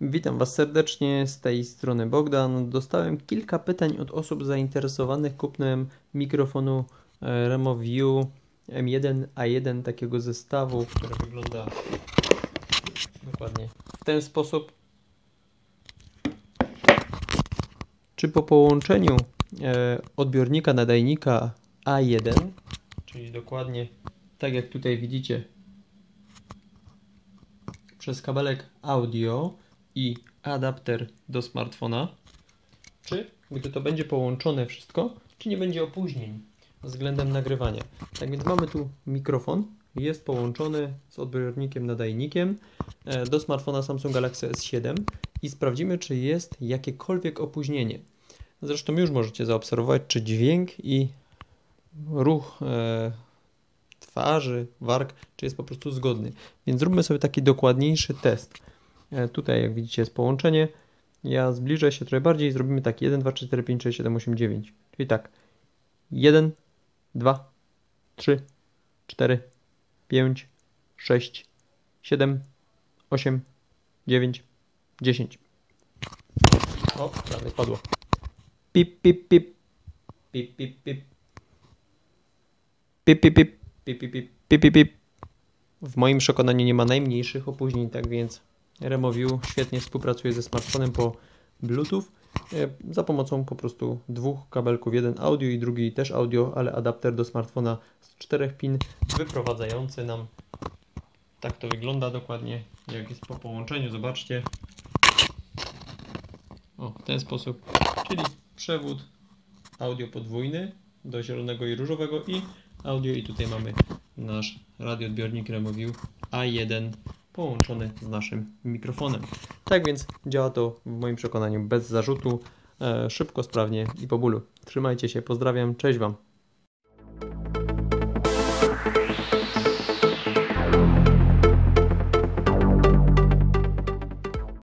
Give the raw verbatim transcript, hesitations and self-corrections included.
Witam Was serdecznie, z tej strony Bogdan. Dostałem kilka pytań od osób zainteresowanych kupnem mikrofonu Removu M jeden A jeden, takiego zestawu, który wygląda dokładnie w ten sposób. Czy po połączeniu odbiornika nadajnika A jeden, czyli dokładnie tak jak tutaj widzicie, przez kabelek audio i adapter do smartfona, czy gdy to będzie połączone wszystko, czy nie będzie opóźnień względem nagrywania. Tak więc mamy tu mikrofon, jest połączony z odbiornikiem nadajnikiem do smartfona Samsung Galaxy S siedem i sprawdzimy, czy jest jakiekolwiek opóźnienie. Zresztą już możecie zaobserwować, czy dźwięk i ruch e, twarzy, warg, czy jest po prostu zgodny. Więc zróbmy sobie taki dokładniejszy test. E, tutaj jak widzicie jest połączenie. Ja zbliżę się trochę bardziej i zrobimy tak. jeden, dwa, trzy, cztery, pięć, sześć, siedem, osiem, dziewięć. Czyli tak. jeden, dwa, trzy, cztery, pięć, sześć, siedem, osiem, dziewięć, dziesięć. O, prawie spadło. Pip, pip, pip. Pip, pip, pip. Pip, pip, pip. Pip, pip, pip. Pip, pip, pip. W moim przekonaniu nie ma najmniejszych opóźnień, tak więc Removu świetnie współpracuje ze smartfonem po Bluetooth za pomocą po prostu dwóch kabelków, jeden audio i drugi też audio, ale adapter do smartfona z czterech pin wyprowadzający nam, tak to wygląda dokładnie, jak jest po połączeniu, zobaczcie, o, w ten sposób, czyli przewód audio podwójny do zielonego i różowego i audio, i tutaj mamy nasz radioodbiornik Removu A jeden połączony z naszym mikrofonem. Tak więc działa to w moim przekonaniu bez zarzutu, szybko, sprawnie i po bólu. Trzymajcie się, pozdrawiam, cześć Wam.